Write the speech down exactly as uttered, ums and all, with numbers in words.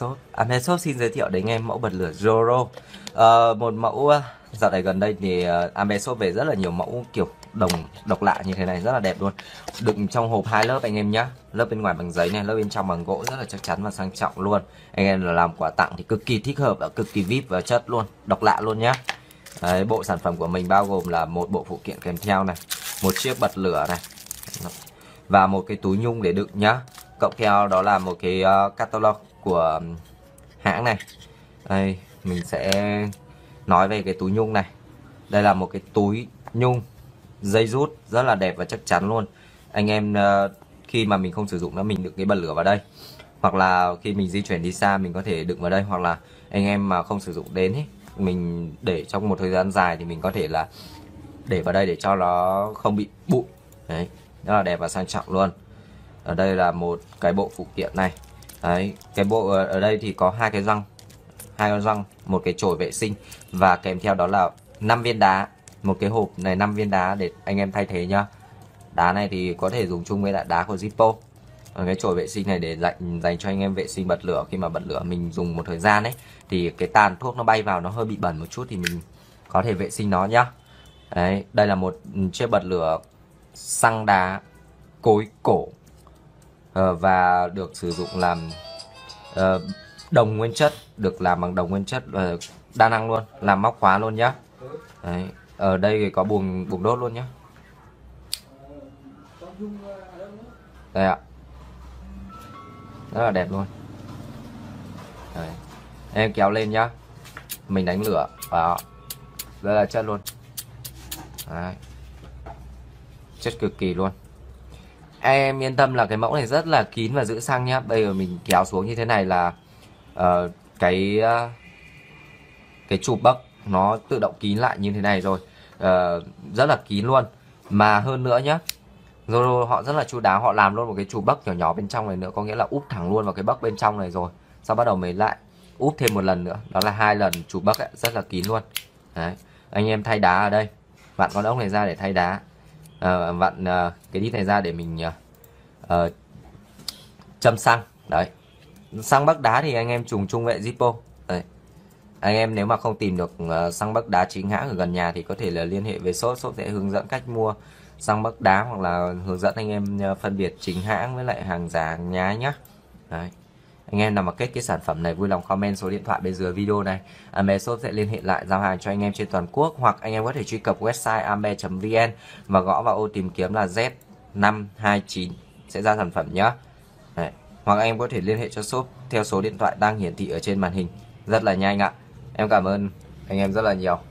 Shop. Ambe Shop xin giới thiệu đến anh em mẫu bật lửa Zorro. À, một mẫu dạo này gần đây thì Ambe Shop về rất là nhiều mẫu kiểu đồng độc lạ như thế này, rất là đẹp luôn. Đựng trong hộp hai lớp anh em nhá. Lớp bên ngoài bằng giấy này, lớp bên trong bằng gỗ, rất là chắc chắn và sang trọng luôn. Anh em là làm quà tặng thì cực kỳ thích hợp và cực kỳ vê i pê và chất luôn, độc lạ luôn nhá. Đấy, bộ sản phẩm của mình bao gồm là một bộ phụ kiện kèm theo này, một chiếc bật lửa này và một cái túi nhung để đựng nhá. Cộng theo đó là một cái catalog của hãng này. Đây, mình sẽ nói về cái túi nhung này. Đây là một cái túi nhung dây rút rất là đẹp và chắc chắn luôn. Anh em khi mà mình không sử dụng nó, mình đựng cái bật lửa vào đây, hoặc là khi mình di chuyển đi xa mình có thể đựng vào đây, hoặc là anh em mà không sử dụng đến ấy, mình để trong một thời gian dài thì mình có thể là để vào đây để cho nó không bị bụi. Đấy, rất là đẹp và sang trọng luôn. Ở đây là một cái bộ phụ kiện này. Đấy, cái bộ ở đây thì có hai cái răng, hai con răng, một cái chổi vệ sinh và kèm theo đó là năm viên đá, một cái hộp này năm viên đá để anh em thay thế nhá. Đá này thì có thể dùng chung với lại đá của Zippo. Ở cái chổi vệ sinh này để dành dành cho anh em vệ sinh bật lửa, khi mà bật lửa mình dùng một thời gian ấy thì cái tàn thuốc nó bay vào, nó hơi bị bẩn một chút thì mình có thể vệ sinh nó nhá. Đấy, đây là một chiếc bật lửa xăng đá cối cổ và được sử dụng làm đồng nguyên chất, được làm bằng đồng nguyên chất, đa năng luôn, làm móc khóa luôn nhá. Đấy, ở đây thì có buồng buồng đốt luôn nhá. Đây ạ, rất là đẹp luôn. Đấy, em kéo lên nhá, mình đánh lửa vào, rất là chất luôn. Đấy, chất cực kỳ luôn. Em yên tâm là cái mẫu này rất là kín và giữ xăng nhá. Bây giờ mình kéo xuống như thế này là uh, cái uh, cái chụp bấc nó tự động kín lại như thế này rồi, uh, rất là kín luôn. Mà hơn nữa nhá, Zorro họ rất là chu đáo, họ làm luôn một cái chụp bấc nhỏ nhỏ bên trong này nữa, có nghĩa là úp thẳng luôn vào cái bấc bên trong này rồi sau bắt đầu mới lại úp thêm một lần nữa, đó là hai lần chụp bấc ấy, rất là kín luôn. Đấy, anh em thay đá ở đây, vặn con ốc này ra để thay đá. Uh, vặn uh, cái đít này ra để mình uh, uh, châm xăng. Đấy, xăng bắc đá thì anh em trùng chung với Zippo. Đấy, anh em nếu mà không tìm được uh, xăng bắc đá chính hãng ở gần nhà thì có thể là liên hệ với shop, shop sẽ hướng dẫn cách mua xăng bắc đá hoặc là hướng dẫn anh em uh, phân biệt chính hãng với lại hàng giả hàng nhái nhá. Đấy, anh em nào mà kết cái sản phẩm này vui lòng comment số điện thoại bên dưới video này. Ambe Shop sẽ liên hệ lại giao hàng cho anh em trên toàn quốc, hoặc anh em có thể truy cập website ambe chấm vn và gõ vào ô tìm kiếm là Z năm hai chín sẽ ra sản phẩm nhé. Hoặc anh em có thể liên hệ cho shop theo số điện thoại đang hiển thị ở trên màn hình. Rất là nhanh ạ. Em cảm ơn anh em rất là nhiều.